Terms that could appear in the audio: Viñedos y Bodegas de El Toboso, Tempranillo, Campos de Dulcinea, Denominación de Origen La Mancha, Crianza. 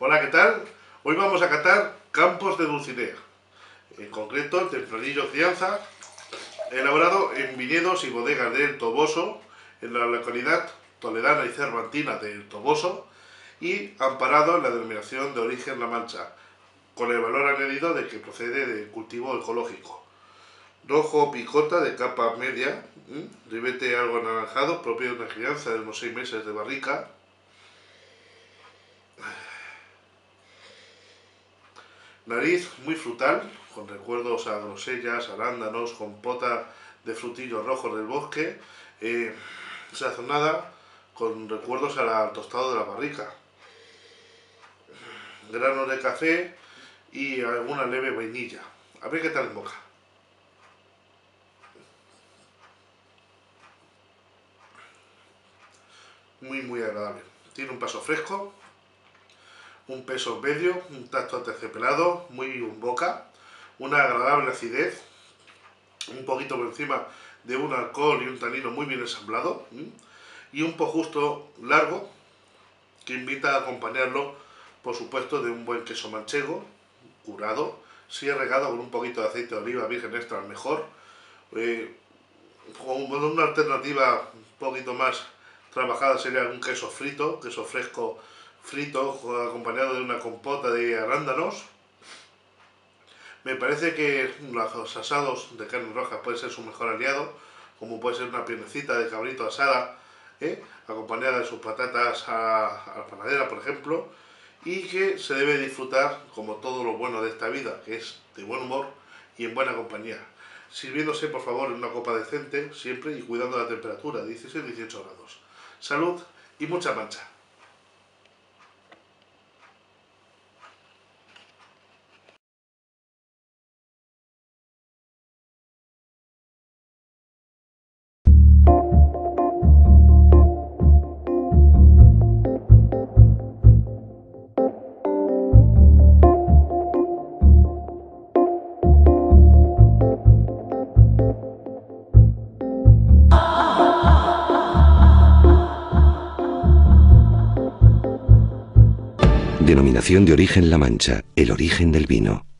Hola, ¿qué tal? Hoy vamos a catar Campos de Dulcinea, en concreto el Tempranillo Crianza, elaborado en Viñedos y Bodegas de El Toboso, en la localidad toledana y cervantina de El Toboso, y amparado en la Denominación de Origen La Mancha, con el valor añadido de que procede de cultivo ecológico. Rojo picota de capa media, ribete algo anaranjado, propio de una crianza de unos 6 meses de barrica. Nariz muy frutal, con recuerdos a grosellas, arándanos, compota de frutillos rojos del bosque, sazonada con recuerdos al tostado de la barrica. Granos de café y alguna leve vainilla. A ver qué tal en boca. Muy agradable. Tiene un paso fresco, un peso medio, un tacto aterciopelado, muy en boca, una agradable acidez, un poquito por encima de un alcohol y un tanino muy bien ensamblado, y un pojusto largo que invita a acompañarlo, por supuesto, de un buen queso manchego, curado, si regado con un poquito de aceite de oliva virgen extra, mejor, con una alternativa un poquito más trabajada sería un queso frito, queso fresco frito acompañado de una compota de arándanos. Me parece que los asados de carne roja pueden ser su mejor aliado, como puede ser una piernecita de cabrito asada, acompañada de sus patatas a la panadera, por ejemplo, y que se debe disfrutar como todo lo bueno de esta vida, que es de buen humor y en buena compañía, sirviéndose por favor en una copa decente siempre y cuidando la temperatura, 16-18 grados. Salud y mucha mancha. Denominación de origen La Mancha, el origen del vino.